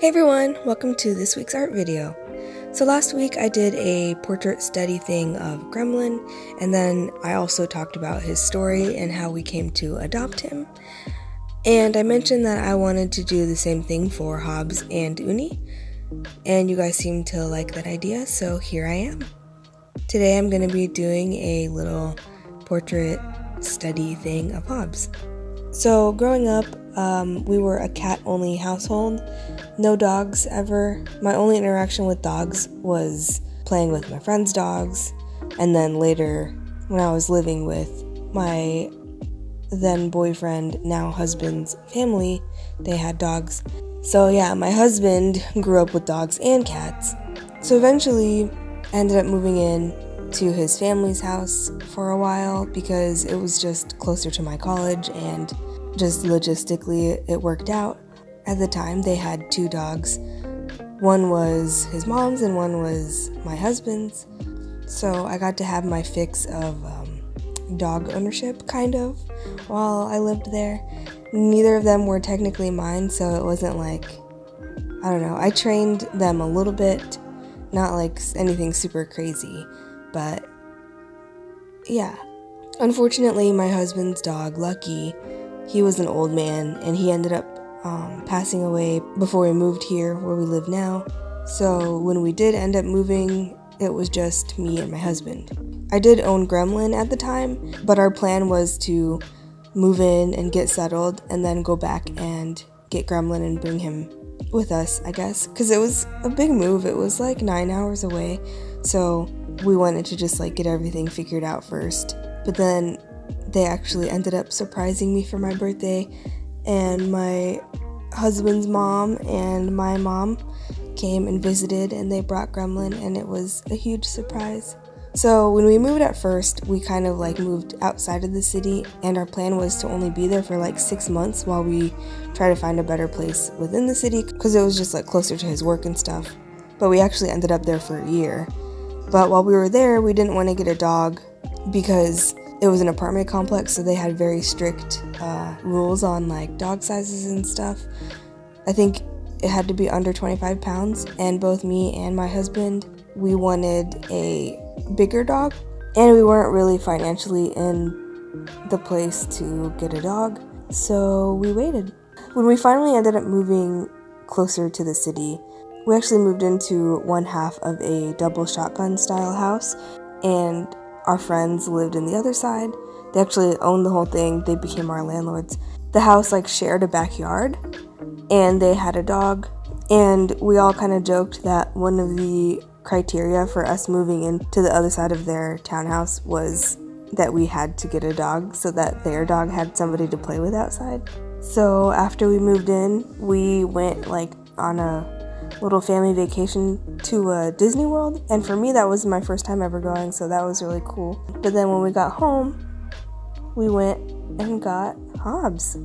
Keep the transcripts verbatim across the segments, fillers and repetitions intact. Hey everyone, welcome to this week's art video. So last week I did a portrait study thing of Gremlin, and then I also talked about his story and how we came to adopt him. And I mentioned that I wanted to do the same thing for Hobbes and Uni, and you guys seemed to like that idea, so here I am. Today I'm going to be doing a little portrait study thing of Hobbes. So growing up, um, we were a cat-only household. No dogs ever. My only interaction with dogs was playing with my friends' dogs, and then later when I was living with my then boyfriend, now husband's family, they had dogs. So yeah, my husband grew up with dogs and cats. So eventually I ended up moving in to his family's house for a while because it was just closer to my college and just logistically it worked out. At the time, they had two dogs. One was his mom's and one was my husband's. So I got to have my fix of um, dog ownership, kind of, while I lived there. Neither of them were technically mine, so it wasn't like, I don't know, I trained them a little bit, not like anything super crazy, but yeah. Unfortunately, my husband's dog, Lucky, he was an old man and he ended up Um, passing away before we moved here where we live now. So when we did end up moving, it was just me and my husband. I did own Gremlin at the time, but our plan was to move in and get settled and then go back and get Gremlin and bring him with us, I guess, because it was a big move. It was like nine hours away, so we wanted to just like get everything figured out first. But then they actually ended up surprising me for my birthday, and my husband's mom and my mom came and visited, and they brought Gremlin, and it was a huge surprise. So when we moved at first, we kind of like moved outside of the city, and our plan was to only be there for like six months while we try to find a better place within the city because it was just like closer to his work and stuff. But we actually ended up there for a year. But while we were there, we didn't want to get a dog because it was an apartment complex, so they had very strict uh, rules on like dog sizes and stuff. I think it had to be under twenty-five pounds, and both me and my husband, we wanted a bigger dog, and we weren't really financially in the place to get a dog, so we waited. When we finally ended up moving closer to the city, we actually moved into one half of a double shotgun style house, and our friends lived in the other side. They actually owned the whole thing. They became our landlords. The house like shared a backyard, and they had a dog. And we all kind of joked that one of the criteria for us moving into the other side of their townhouse was that we had to get a dog so that their dog had somebody to play with outside. So after we moved in, we went like on a little family vacation to uh, Disney World, and for me that was my first time ever going, so that was really cool. But then when we got home, we went and got Hobbes.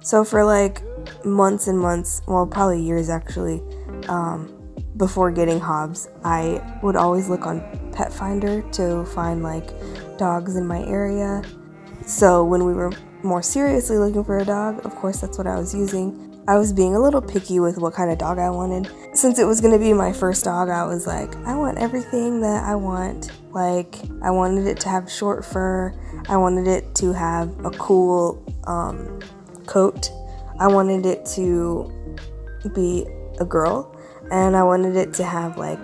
So for like months and months, well probably years actually, um, before getting Hobbes, I would always look on Petfinder to find like dogs in my area. So when we were more seriously looking for a dog, of course that's what I was using. I was being a little picky with what kind of dog I wanted. Since it was going to be my first dog, I was like, I want everything that I want. Like, I wanted it to have short fur. I wanted it to have a cool um, coat. I wanted it to be a girl. And I wanted it to have, like,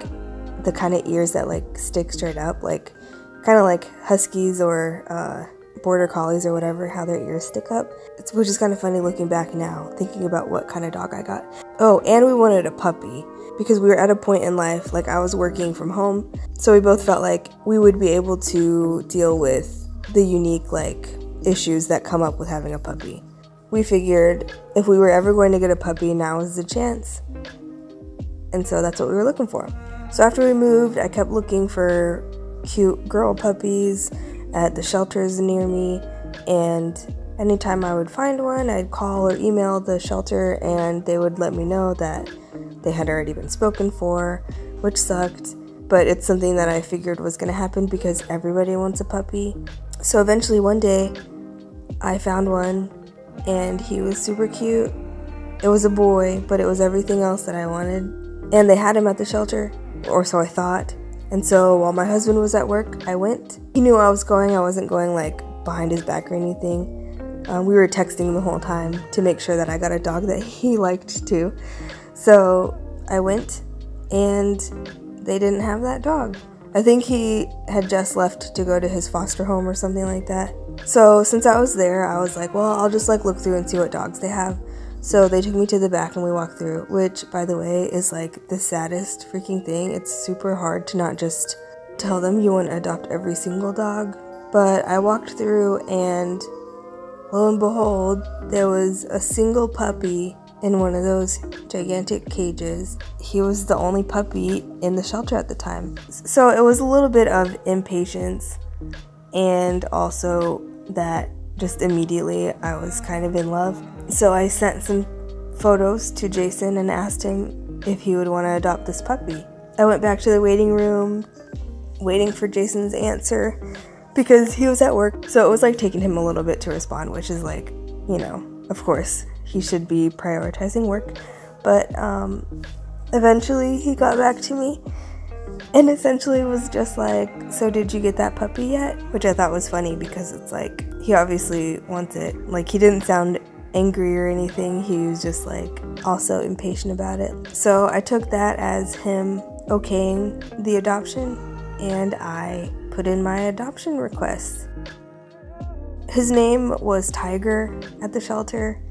the kind of ears that, like, stick straight up. Like, kind of like Huskies or Uh, border collies or whatever, how their ears stick up. It's, which is kind of funny looking back now, thinking about what kind of dog I got. Oh, and we wanted a puppy because we were at a point in life, like I was working from home, so we both felt like we would be able to deal with the unique like issues that come up with having a puppy. We figured if we were ever going to get a puppy, now is the chance. And so that's what we were looking for. So after we moved, I kept looking for cute girl puppies at the shelters near me, and anytime I would find one, I'd call or email the shelter and they would let me know that they had already been spoken for, which sucked, but it's something that I figured was going to happen because everybody wants a puppy. So eventually one day I found one, and he was super cute It was a boy, but it was everything else that I wanted. And they had him at the shelter, or so I thought. And so while my husband was at work, I went. He knew I was going. I wasn't going like behind his back or anything. Um, we were texting the whole time to make sure that I got a dog that he liked too. So I went and they didn't have that dog. I think he had just left to go to his foster home or something like that. So since I was there, I was like, well, I'll just like look through and see what dogs they have. So they took me to the back and we walked through, which by the way is like the saddest freaking thing. It's super hard to not just tell them you want to adopt every single dog. But I walked through and lo and behold, there was a single puppy in one of those gigantic cages. He was the only puppy in the shelter at the time. So it was a little bit of impatience, and also that just immediately I was kind of in love. So I sent some photos to Jason and asked him if he would want to adopt this puppy. I went back to the waiting room, waiting for Jason's answer, because he was at work, so it was like taking him a little bit to respond, which is like, you know, of course he should be prioritizing work. But um, eventually he got back to me and essentially was just like, so did you get that puppy yet? Which I thought was funny because it's like, he obviously wants it. Like, he didn't sound angry or anything. He was just like also impatient about it. So I took that as him okaying the adoption, and I put in my adoption request. His name was Tiger at the shelter.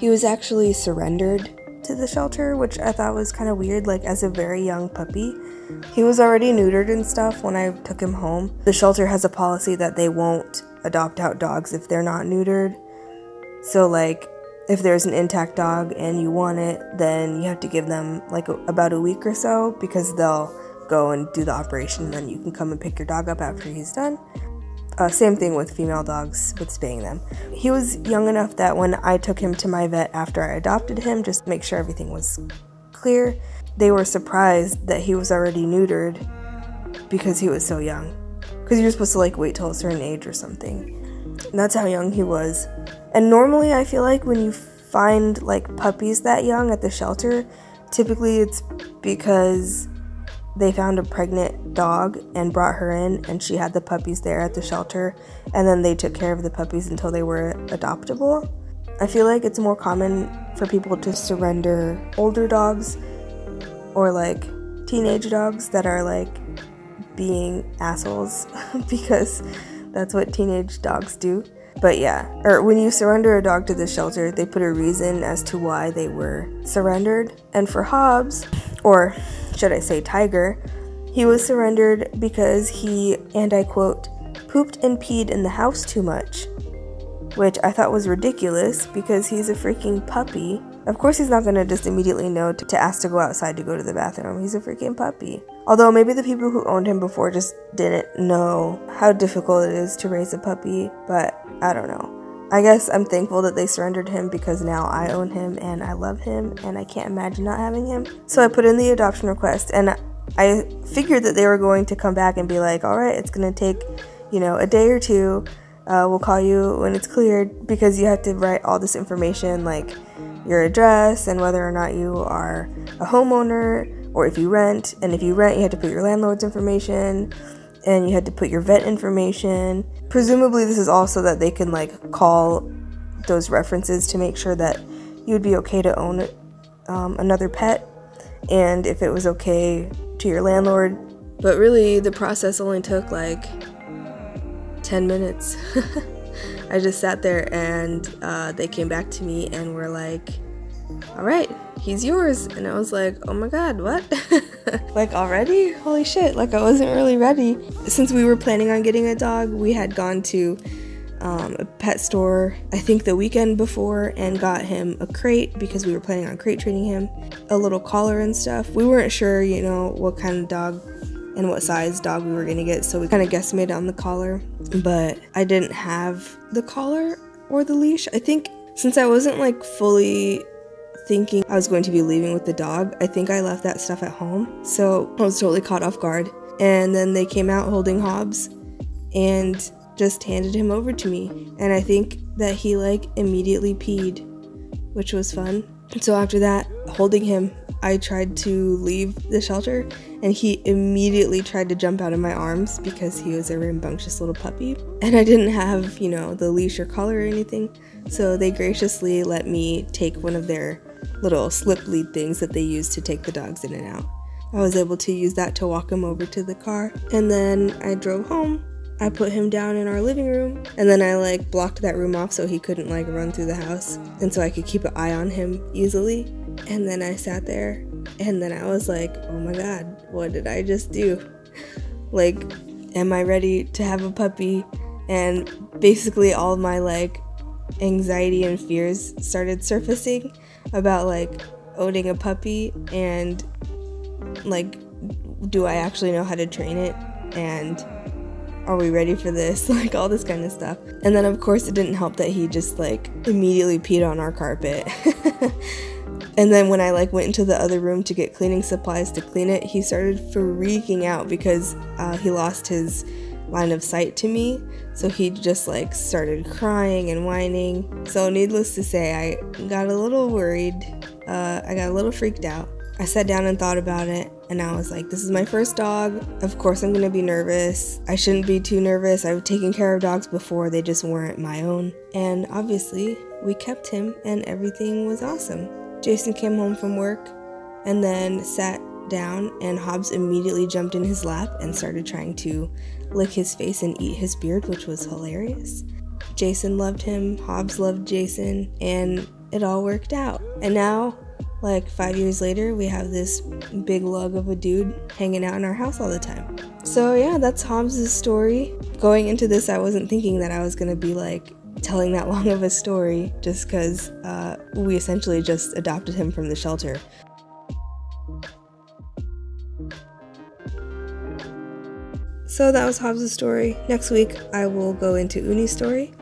He was actually surrendered to the shelter, which I thought was kind of weird, like as a very young puppy. He was already neutered and stuff when I took him home. The shelter has a policy that they won't adopt out dogs if they're not neutered. So like, if there's an intact dog and you want it, then you have to give them like a, about a week or so, because they'll go and do the operation and then you can come and pick your dog up after he's done. Uh, same thing with female dogs with spaying them. He was young enough that when I took him to my vet after I adopted him, just to make sure everything was clear, they were surprised that he was already neutered because he was so young. Because you're supposed to like wait till a certain age or something. And that's how young he was. And normally I feel like when you find like puppies that young at the shelter, typically it's because they found a pregnant dog and brought her in, and she had the puppies there at the shelter, and then they took care of the puppies until they were adoptable. I feel like it's more common for people to surrender older dogs or like teenage dogs that are like being assholes because that's what teenage dogs do. But yeah, or when you surrender a dog to the shelter, they put a reason as to why they were surrendered. And for Hobbes, or should I say Tiger, he was surrendered because he, and I quote, pooped and peed in the house too much, which I thought was ridiculous because he's a freaking puppy. Of course he's not going to just immediately know to, to ask to go outside to go to the bathroom. He's a freaking puppy. Although maybe the people who owned him before just didn't know how difficult it is to raise a puppy, but I don't know. I guess I'm thankful that they surrendered him because now I own him and I love him and I can't imagine not having him. So I put in the adoption request and I figured that they were going to come back and be like, all right, it's going to take, you know, a day or two. Uh, we'll call you when it's cleared, because you have to write all this information like your address and whether or not you are a homeowner or if you rent. And if you rent, you have to put your landlord's information, and you had to put your vet information. Presumably this is also that they can like call those references to make sure that you'd be okay to own um, another pet, and if it was okay to your landlord. But really the process only took like ten minutes. I just sat there and uh, they came back to me and were like, all right, he's yours. And I was like, oh my god, what? Like, already? Holy shit, like I wasn't really ready. Since we were planning on getting a dog, we had gone to um, a pet store I think the weekend before and got him a crate because we were planning on crate training him, a little collar and stuff. We weren't sure, you know, what kind of dog and what size dog we were gonna get, so we kind of guesstimated on the collar, but I didn't have the collar or the leash. I think since I wasn't like fully thinking I was going to be leaving with the dog, I think I left that stuff at home. So I was totally caught off guard. And then they came out holding Hobbes and just handed him over to me. And I think that he like immediately peed, which was fun. So after that, holding him, I tried to leave the shelter, and he immediately tried to jump out of my arms because he was a rambunctious little puppy. And I didn't have, you know, the leash or collar or anything, so they graciously let me take one of their little slip lead things that they use to take the dogs in and out. I was able to use that to walk him over to the car, and then I drove home. I put him down in our living room, and then I like blocked that room off so he couldn't like run through the house, and so I could keep an eye on him easily. And then I sat there, and then I was like, oh my god, what did I just do? Like, am I ready to have a puppy? And basically all my like anxiety and fears started surfacing about like owning a puppy, and like, do I actually know how to train it, and are we ready for this, like all this kind of stuff. And then of course it didn't help that he just like immediately peed on our carpet. And then when I like went into the other room to get cleaning supplies to clean it, he started freaking out because uh, he lost his line of sight to me, so he just like started crying and whining. So needless to say, I got a little worried, uh, I got a little freaked out. I sat down and thought about it, and I was like, this is my first dog, of course I'm gonna be nervous. I shouldn't be too nervous. I've taken care of dogs before, they just weren't my own. And obviously we kept him and everything was awesome. Jason came home from work and then sat down, and Hobbes immediately jumped in his lap and started trying to lick his face and eat his beard, which was hilarious. Jason loved him, Hobbes loved Jason, and it all worked out. And now, like five years later, we have this big lug of a dude hanging out in our house all the time. So yeah, that's Hobbes' story. Going into this, I wasn't thinking that I was gonna be like telling that long of a story, just because uh, we essentially just adopted him from the shelter. So that was Hobbes' story. Next week, I will go into Uni's story.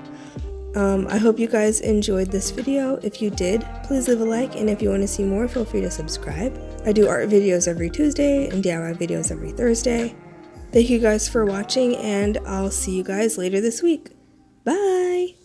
Um, I hope you guys enjoyed this video. If you did, please leave a like, and if you want to see more, feel free to subscribe. I do art videos every Tuesday and D I Y videos every Thursday. Thank you guys for watching, and I'll see you guys later this week. Bye!